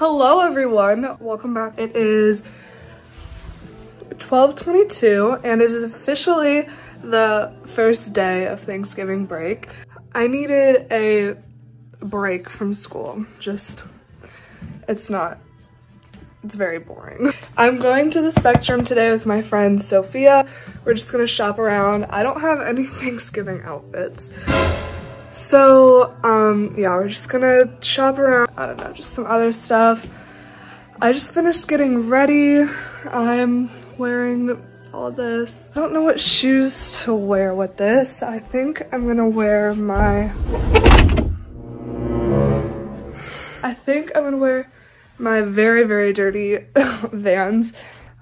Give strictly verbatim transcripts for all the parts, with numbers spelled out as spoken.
Hello everyone, welcome back. It is twelve twenty-two and it is officially the first day of Thanksgiving break. I needed a break from school. Just, it's not, it's very boring. I'm going to the Spectrum today with my friend Sophia. We're just gonna shop around. I don't have any Thanksgiving outfits. So, um, yeah, we're just gonna shop around. I don't know, just some other stuff. I just finished getting ready. I'm wearing all this. I don't know what shoes to wear with this. I think I'm gonna wear my... I think I'm gonna wear my very, very dirty Vans.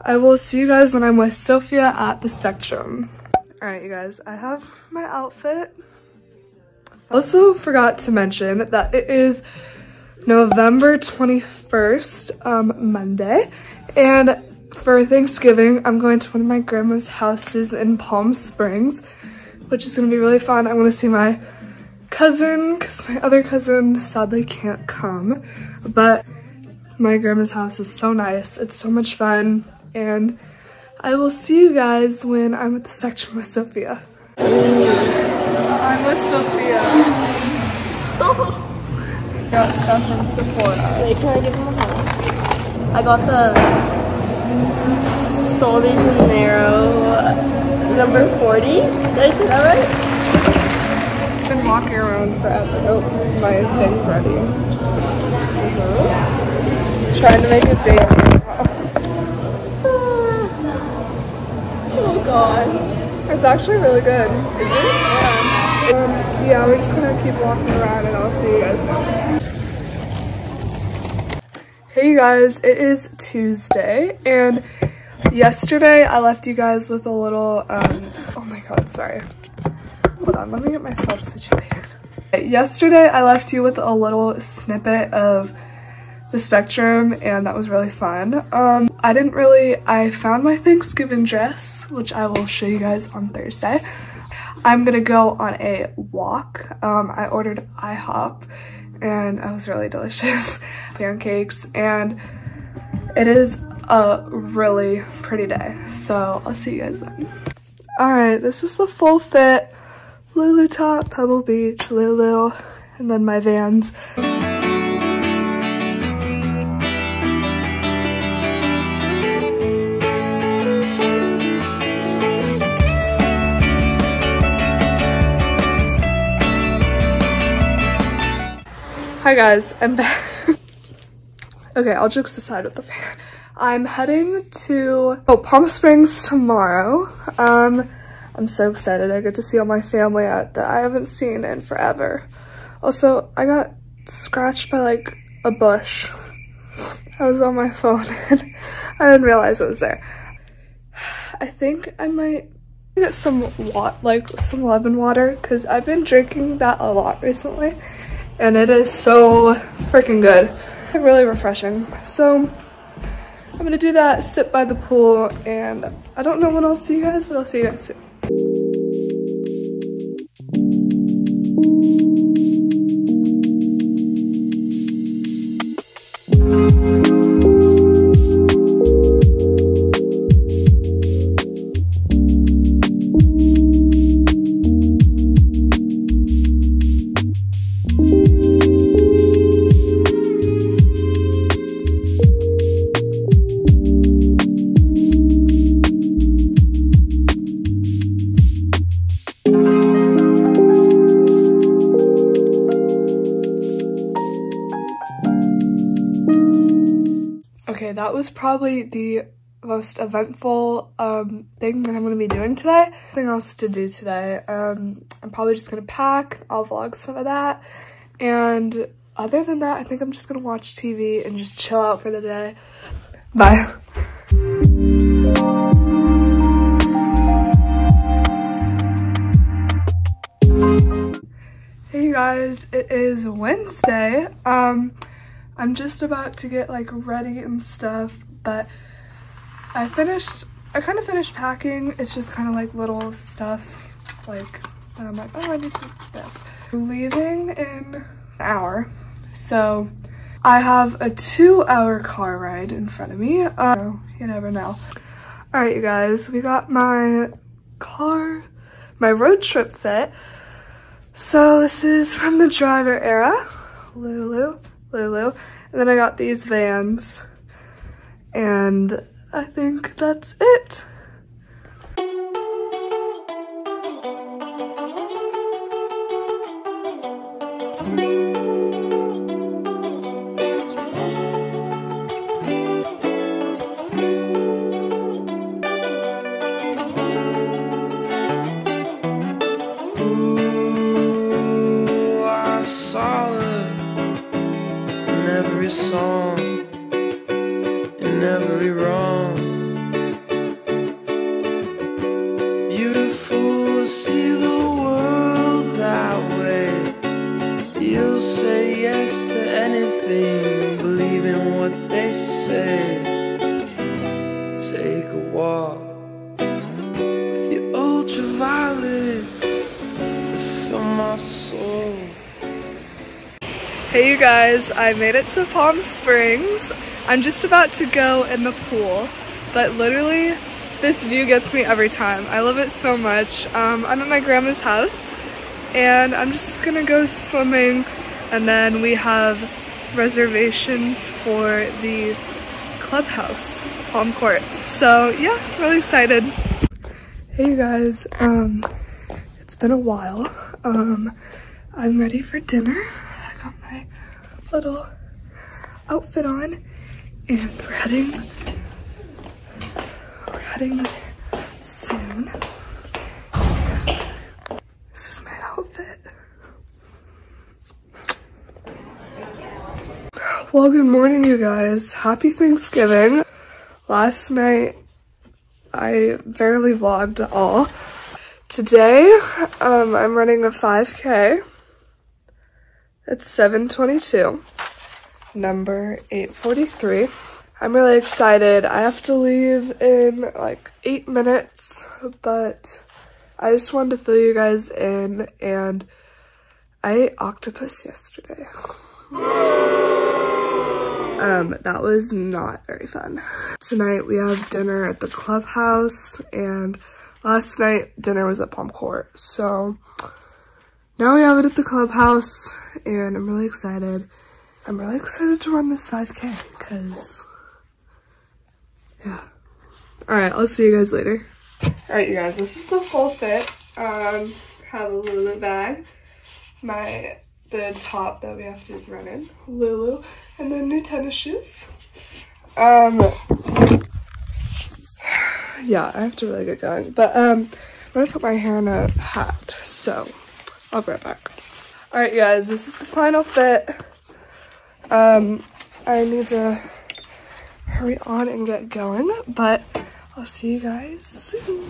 I will see you guys when I'm with Sophia at the Spectrum. All right, you guys, I have my outfit. Also forgot to mention that it is November twenty-first, um, Monday, and for Thanksgiving, I'm going to one of my grandma's houses in Palm Springs, which is going to be really fun. I'm going to see my cousin, because my other cousin sadly can't come, but my grandma's house is so nice. It's so much fun, and I will see you guys when I'm at the Spectrum with Sophia. I'm with Sophia. Stop! I got stuff from Sephora. Wait, can I give them a hug? I got the Sol de Janeiro number forty. Did I say that right? I've been walking around forever. Oh, my thing's ready. Mm-hmm. Trying to make a date. Oh god. It's actually really good. Is it? Yeah. Um, yeah, we're just gonna keep walking around and I'll see you guys now. Hey you guys, it is Tuesday and yesterday I left you guys with a little, um, oh my god, sorry. Hold on, let me get myself situated. Yesterday I left you with a little snippet of the Spectrum and that was really fun. Um, I didn't really, I found my Thanksgiving dress, which I will show you guys on Thursday. I'm gonna go on a walk. Um, I ordered I hop and it was really delicious. Pancakes, and it is a really pretty day. So I'll see you guys then. All right, this is the full fit Lulu top, Pebble Beach, Lulu, and then my Vans. Hi guys, I'm back. Okay, all jokes aside with the fan. I'm heading to oh, Palm Springs tomorrow. Um, I'm so excited. I get to see all my family out that I haven't seen in forever. Also, I got scratched by like a bush. I was on my phone and I didn't realize it was there. I think I might get some wat like some lemon water because I've been drinking that a lot recently. And it is so freaking good. Really refreshing. So I'm gonna do that, sit by the pool, and I don't know when I'll see you guys, but I'll see you guys soon. Okay, that was probably the most eventful um, thing that I'm going to be doing today. Nothing else to do today. Um, I'm probably just going to pack. I'll vlog some of that. And other than that, I think I'm just going to watch T V and just chill out for the day. Bye. Hey you guys, it is Wednesday. Um... I'm just about to get like ready and stuff, but I finished, I kind of finished packing. It's just kind of like little stuff, like, and I'm like, oh, I need to do this. We're leaving in an hour, so I have a two hour car ride in front of me. Uh, you never know. All right, you guys, we got my car, my road trip fit. So this is from the driver era, Lulu, Lulu. And then I got these Vans, and I think that's it. Hey you guys, I made it to Palm Springs. I'm just about to go in the pool, but literally this view gets me every time. I love it so much. Um, I'm at my grandma's house and I'm just gonna go swimming, and then we have reservations for the clubhouse, Palm Court. So yeah, really excited. Hey you guys, um, it's been a while. Um, I'm ready for dinner. Got my little outfit on and we're heading we're heading soon. This is my outfit. Well, good morning you guys. Happy Thanksgiving. Last night I barely vlogged at all. Today um, I'm running a five K. It's seven twenty-two, number eight forty-three. I'm really excited. I have to leave in like eight minutes, but I just wanted to fill you guys in, and I ate octopus yesterday. Um, that was not very fun. Tonight we have dinner at the clubhouse, and last night dinner was at Palm Court, so now we have it at the clubhouse, and I'm really excited. I'm really excited to run this five K, because, yeah. All right, I'll see you guys later. All right, you guys, this is the full fit. Um, have a Lulu bag, my, the top that we have to run in, Lulu, and then new tennis shoes. Um, yeah, I have to really get going, but um, I'm gonna put my hair in a hat, so I'll be right back. All right, you guys, this is the final fit. Um, I need to hurry on and get going, but I'll see you guys soon.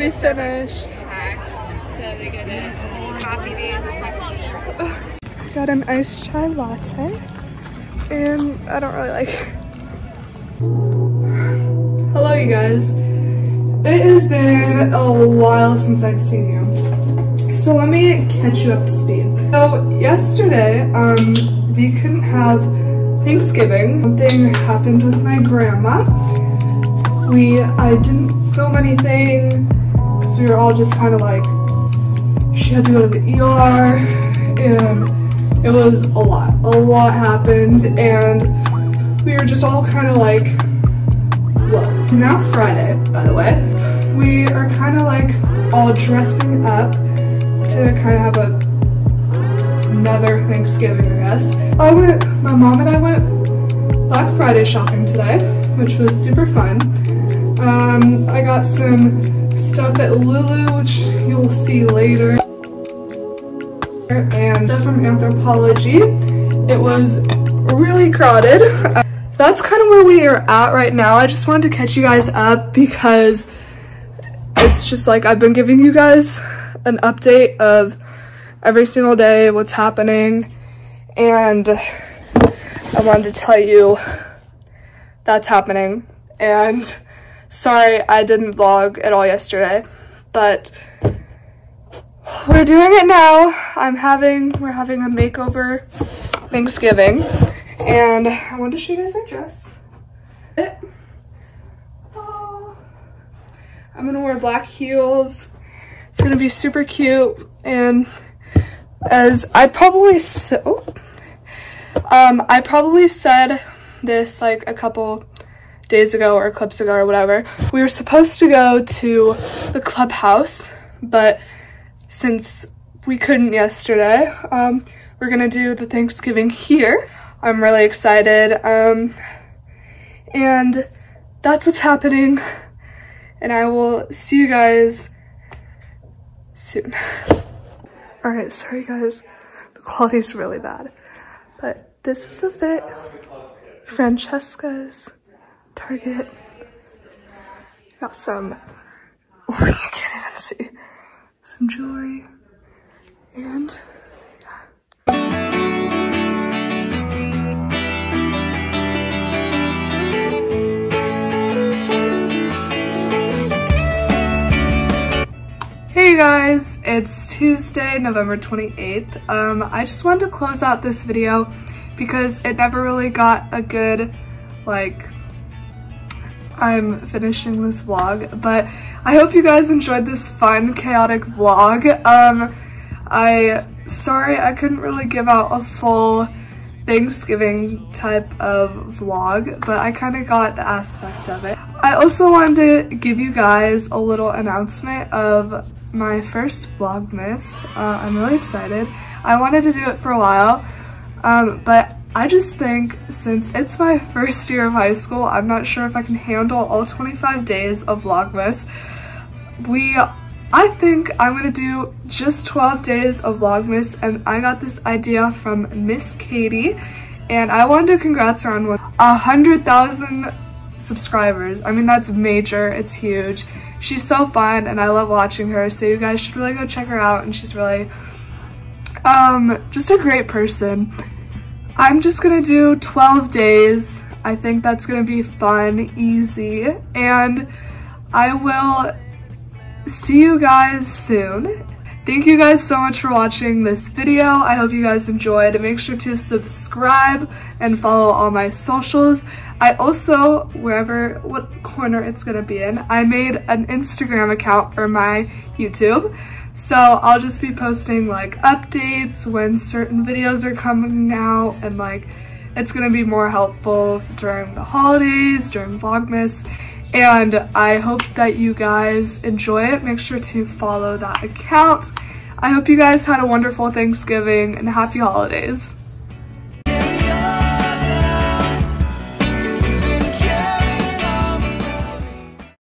We finished. Got an iced chai latte, and I don't really like it. Hello you guys. It has been a while since I've seen you, so let me catch you up to speed. So yesterday, um, we couldn't have Thanksgiving. Something happened with my grandma. We, I didn't film anything, because we were all just kind of like, she had to go to the E R, and it was a lot, a lot happened, and we were just all kind of like, whoa. It's now Friday, by the way. We are kind of like all dressing up to kind of have a, another Thanksgiving, I guess. I went, my mom and I went Black Friday shopping today, which was super fun. Um, I got some stuff at Lulu, which you'll see later, and stuff from Anthropology. It was really crowded. Uh, that's kind of where we are at right now. I just wanted to catch you guys up, because it's just like I've been giving you guys an update of every single day, what's happening, and I wanted to tell you that's happening. And sorry I didn't vlog at all yesterday, but we're doing it now. I'm having, we're having a makeover Thanksgiving, and I wanted to show you guys my dress. It, oh, I'm gonna wear black heels. It's gonna be super cute, and as I probably so, oh, um, I probably said this like a couple days ago or clips ago or whatever. We were supposed to go to the clubhouse, but since we couldn't yesterday, um, we're gonna do the Thanksgiving here. I'm really excited, um, and that's what's happening, and I will see you guys soon. All right, sorry guys, the quality's really bad, but this is the fit. Francesca's, Target. Got some, oh, you can't even see, some jewelry, and hey guys, it's Tuesday, November twenty-eighth. Um, I just wanted to close out this video because it never really got a good, like, I'm finishing this vlog, but I hope you guys enjoyed this fun, chaotic vlog. Um, I, sorry I couldn't really give out a full Thanksgiving type of vlog, but I kind of got the aspect of it. I also wanted to give you guys a little announcement of my first Vlogmas. Uh, I'm really excited. I wanted to do it for a while, um, but I just think since it's my first year of high school, I'm not sure if I can handle all twenty-five days of Vlogmas. We, I think I'm gonna do just twelve days of Vlogmas, and I got this idea from Miss Katie, and I wanted to congrats her on one hundred thousand subscribers. I mean, that's major, it's huge. She's so fun and I love watching her, so you guys should really go check her out, and she's really um just a great person. I'm just gonna do twelve days. I think that's gonna be fun, easy, and I will see you guys soon. Thank you guys so much for watching this video. I hope you guys enjoyed. Make sure to subscribe and follow all my socials. I also, wherever, what corner it's gonna be in, I made an Instagram account for my YouTube. So I'll just be posting like updates when certain videos are coming out, and like, it's gonna be more helpful during the holidays, during Vlogmas. And I hope that you guys enjoy it. Make sure to follow that account. I hope you guys had a wonderful Thanksgiving and happy holidays.